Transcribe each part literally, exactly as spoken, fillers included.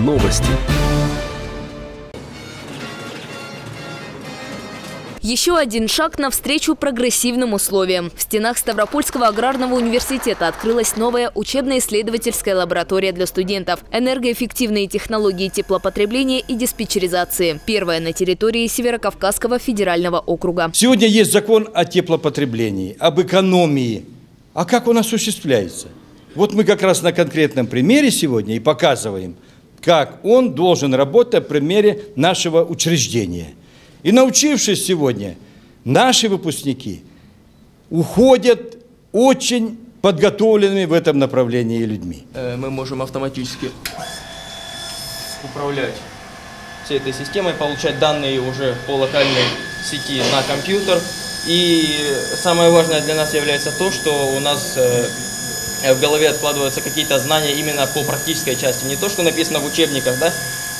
Новости. Еще один шаг навстречу прогрессивным условиям. В стенах Ставропольского аграрного университета открылась новая учебно-исследовательская лаборатория для студентов «Энергоэффективные технологии теплопотребления и диспетчеризации». Первая на территории Северокавказского федерального округа. Сегодня есть закон о теплопотреблении, об экономии. А как он осуществляется? Вот мы как раз на конкретном примере сегодня и показываем, как он должен работать в примере нашего учреждения. И научившись сегодня, наши выпускники уходят очень подготовленными в этом направлении людьми. Мы можем автоматически управлять всей этой системой, получать данные уже по локальной сети на компьютер. И самое важное для нас является то, что у нас в голове откладываются какие-то знания именно по практической части. Не то, что написано в учебниках, да?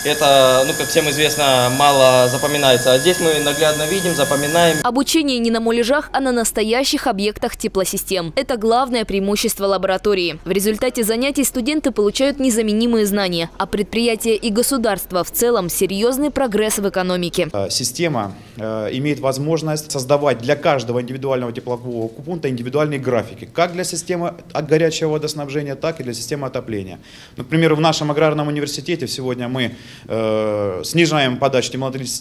Это, ну, как всем известно, мало запоминается. А здесь мы наглядно видим, запоминаем. Обучение не на муляжах, а на настоящих объектах теплосистем. Это главное преимущество лаборатории. В результате занятий студенты получают незаменимые знания, а предприятия и государство в целом серьезный прогресс в экономике. Система имеет возможность создавать для каждого индивидуального теплового пункта индивидуальные графики, как для системы от горячего водоснабжения, так и для системы отопления. Например, в нашем аграрном университете сегодня мы снижаем подачу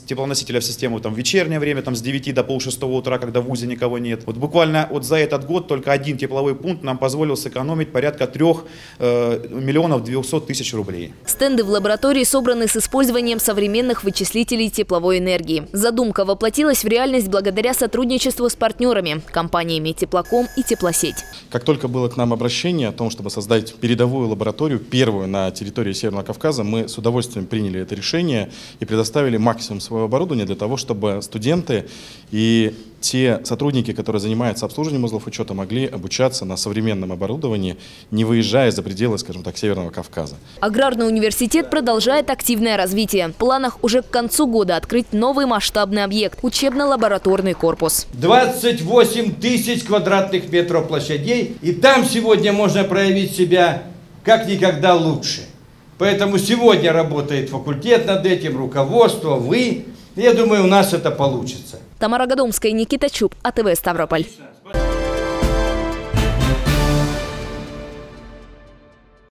теплоносителя в систему там, в вечернее время, там, с девяти до полшестого утра, когда в ВУЗе никого нет. Вот буквально вот за этот год только один тепловой пункт нам позволил сэкономить порядка трёх миллионов двухсот тысяч рублей. Стенды в лаборатории собраны с использованием современных вычислителей тепловой энергии. Задумка воплотилась в реальность благодаря сотрудничеству с партнерами, компаниями «Теплоком» и «Теплосеть». Как только было к нам обращение о том, чтобы создать передовую лабораторию, первую на территории Северного Кавказа, мы с удовольствием приняли это решение и предоставили максимум своего оборудования для того, чтобы студенты и те сотрудники, которые занимаются обслуживанием узлов учета, могли обучаться на современном оборудовании, не выезжая за пределы, скажем так, Северного Кавказа. Аграрный университет продолжает активное развитие. В планах уже к концу года открыть новый масштабный объект – учебно-лабораторный корпус. двадцать восемь тысяч квадратных метров площадей, и там сегодня можно проявить себя как никогда лучше. Поэтому сегодня работает факультет над этим, руководство, вы. Я думаю, у нас это получится. Тамара Годомская, Никита Чуп, А Тэ Вэ Ставрополь.